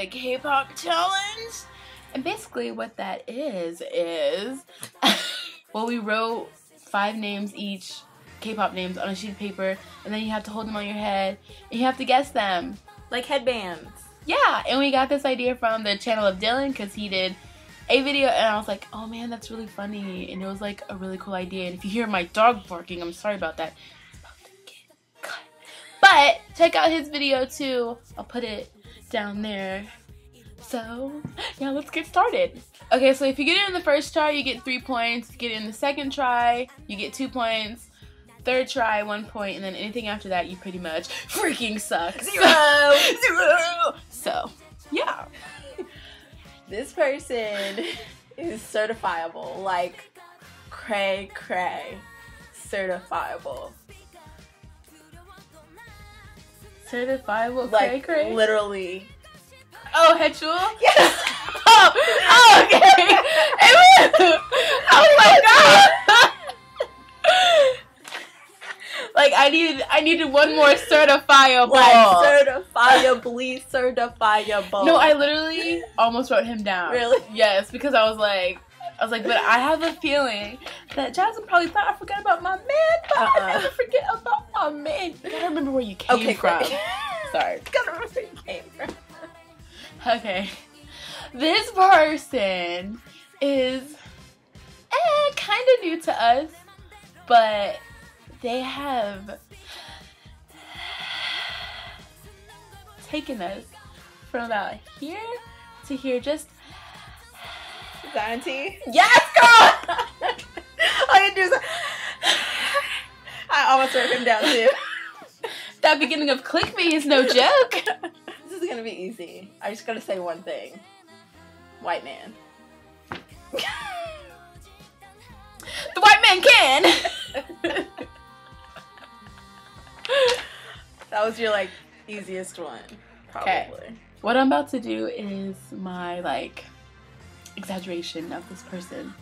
the K-Pop challenge. And basically what that is well, we wrote 5 names each, K-Pop names, on a sheet of paper, and then you have to hold them on your head and you have to guess them. Like headbands. Yeah, and we got this idea from the channel of Dylan because he did a video and I was like, oh man, that's really funny, and it was like a really cool idea. And if you hear my dog barking, I'm sorry about that. I'm about to get cut. But check out his video too. I'll put it down there. So yeah, let's get started. Okay, so if you get it in the first try, you get 3 points. If you get it in the second try, you get 2 points. Third try, 1 point, and then anything after that, you pretty much freaking suck. 0! 0! So, yeah. This person is certifiable, like cray certifiable. Certifiable like, cray? Like, literally. Oh, Heechul? Yes! Oh, okay. Oh my god! Like I needed one more certifiable. Like certifiable. No, I literally almost wrote him down. Really? Yes, because I was like, but I have a feeling that Jasmine probably thought I forgot about my man, but I never forget about my man. You gotta remember where you came from. Sorry. You gotta remember where you came from. Okay. This person is kind of new to us, but they have taken us from about here to here. Just Zanti? Yes, girl! All you do is I almost wrote him down too. That beginning of click me is no joke. This is gonna be easy. I just gotta say one thing. White man. The white man can! That was your, like, easiest one, probably. Okay. What I'm about to do is my, like, exaggeration of this person.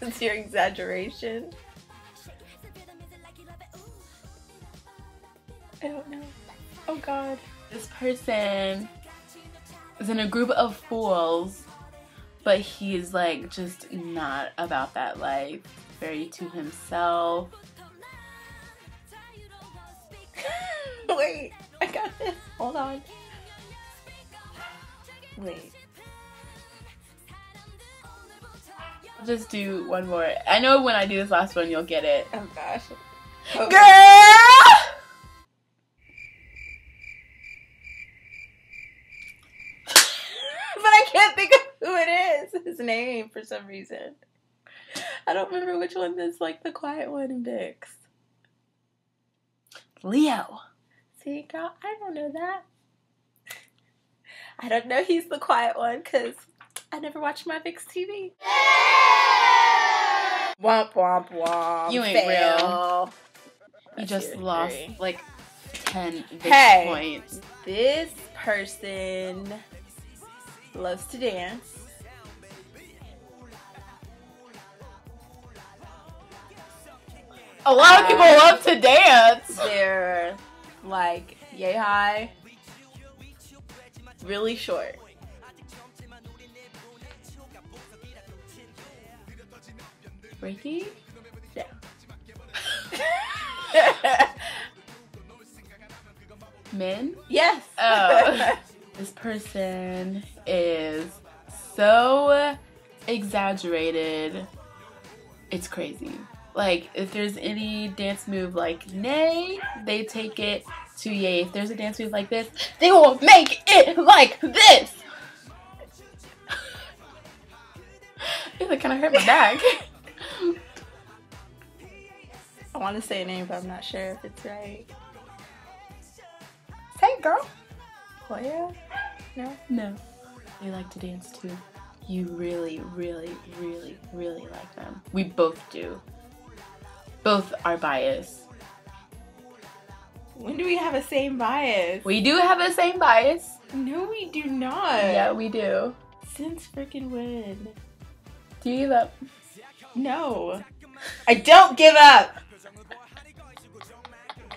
It's your exaggeration? I don't know. Oh, God. This person is in a group of fools. But he's like just not about that life, very to himself. Wait, I got this. Hold on. Wait. I'll just do one more. I know when I do this last one, you'll get it. Oh gosh. Oh. Girl! His name for some reason. I don't remember which one that's like the quiet one in Vix. Leo. See, girl, I don't know that. I don't know he's the quiet one because I never watched my Vix TV. Yeah! Womp, womp, womp. You ain't real. You just lost like 10 Vix points. This person loves to dance. A lot of people love to dance. They're like yay high, really short. Ricky? Yeah. Men? Yes. Oh. This person is so exaggerated. It's crazy. Like, if there's any dance move like nay, they take it to yay. If there's a dance move like this, they will make it like this! It kind of hurt my back. I want to say a name, but I'm not sure if it's right. Hey, girl! Hoya? No? No. You like to dance, too. You really, really, really, really like them. We both do. Both are biased. When do we have a same bias? We do have a same bias. No, we do not. Yeah, we do. Since freaking when? Do you give up? No. I don't give up!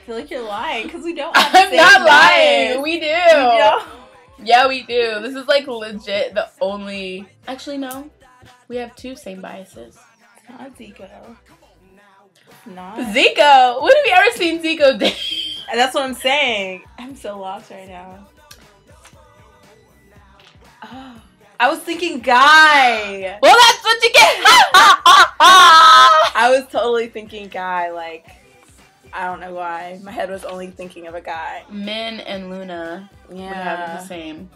feel like you're lying because we don't have the same lying. We do. Yeah, we do. This is like legit the only. Actually, no. We have two same biases. It's not Zico. Zico? When have you ever seen Zico date? That's what I'm saying. I'm so lost right now. Oh, I was thinking guy. Well, that's what you get. I was totally thinking guy. Like, I don't know why. My head was only thinking of a guy. Min and Luna would have the same.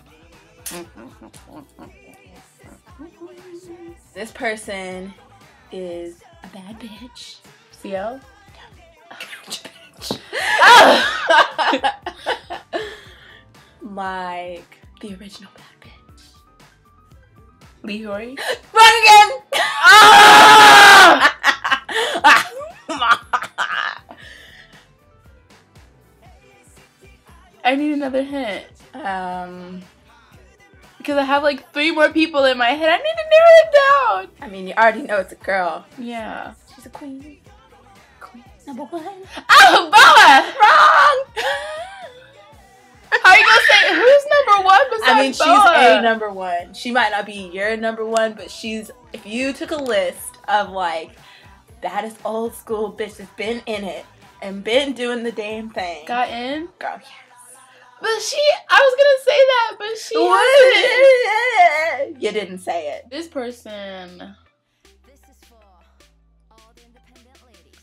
This person is a bad bitch. CL? Oh. Like the original bad bitch. Lee Hori? Wrong again! Oh! I need another hint. Because I have like 3 more people in my head. I need to narrow it down. I mean, you already know it's a girl. Yeah. She's a queen. Number 1. Oh, Boa! Wrong! How are you gonna say who's number 1 besides Boa? I mean, she's a number 1. She might not be your number 1, but she's, if you took a list of like, baddest old school bitch that's been in it and been doing the damn thing. Got in? Girl, yes. But she, I was gonna say that, but she You didn't say it. This person.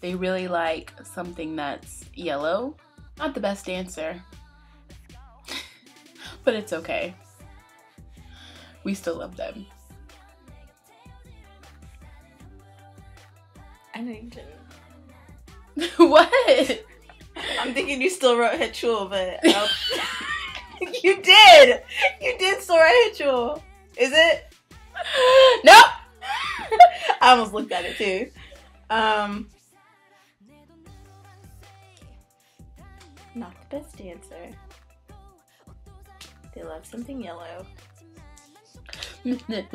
They really like something that's yellow. Not the best dancer, but it's okay. We still love them. I know you didn't. What? I'm thinking you still wrote Heechul, but you did. You did still write Heechul. Is it? Nope. I almost looked at it too. Not the best dancer. They love something yellow. Damn it!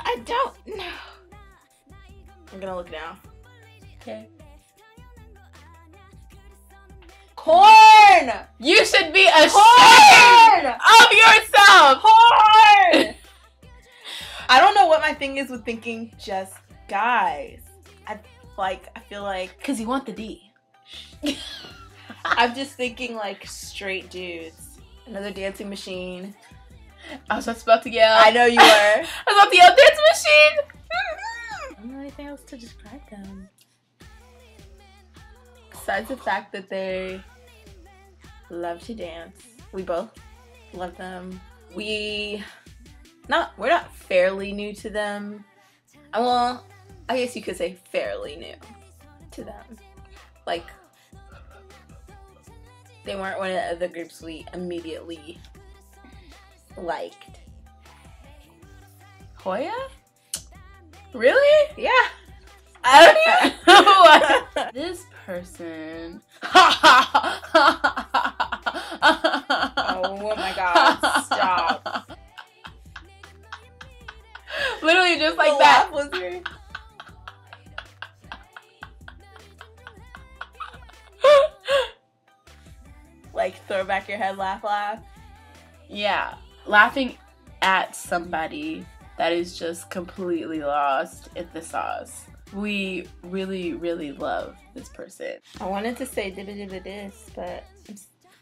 I don't know. I'm gonna look now. Okay. Corn! You should be ashamed of yourself! Corn! I don't know what my thing is with thinking just guys. I feel like because you want the D. I'm just thinking like straight dudes. Another dancing machine. I was just about to yell. I know you were. I was about to yell dancing machine. I don't know anything else to describe them besides the fact that they love to dance. We both love them. We're not fairly new to them. Well, I guess you could say fairly new to them. Like, they weren't one of the groups we immediately liked. Hoya? Really? Yeah. I don't even know. This person. Oh my god, stop. Literally just like that. Like throw back your head, laugh, laugh. Yeah, laughing at somebody that is just completely lost at the sauce. We really, really love this person. I wanted to say dibba-dibba-dis, but I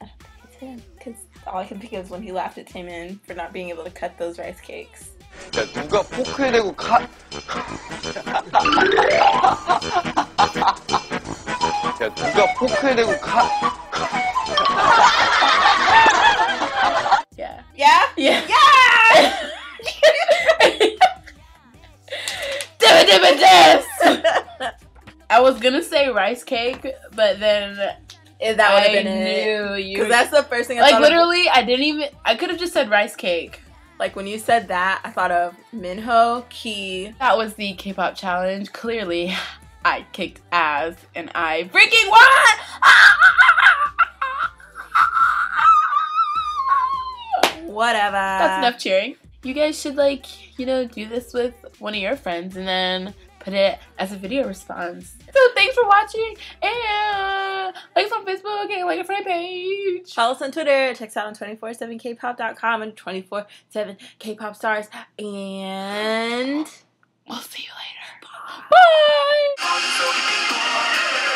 don't think it's him because all I can think of is when he laughed at Taemin for not being able to cut those rice cakes. Yeah. Yeah? Yeah. Yeah! I was gonna say rice cake, but then that would have been it. Because that's the first thing I thought. Like literally, I could have just said rice cake. Like, when you said that, I thought of Minho, Key. That was the K-Pop challenge. Clearly, I kicked ass, and I freaking won! Whatever. That's enough cheering. you guys should, like, you know, do this with one of your friends and then put it as a video response. So thanks for watching, and like us on Facebook and like our friend page. Follow us on Twitter, check us out on 247kpop.com and 247kpop stars, and we'll see you later. Bye! Bye.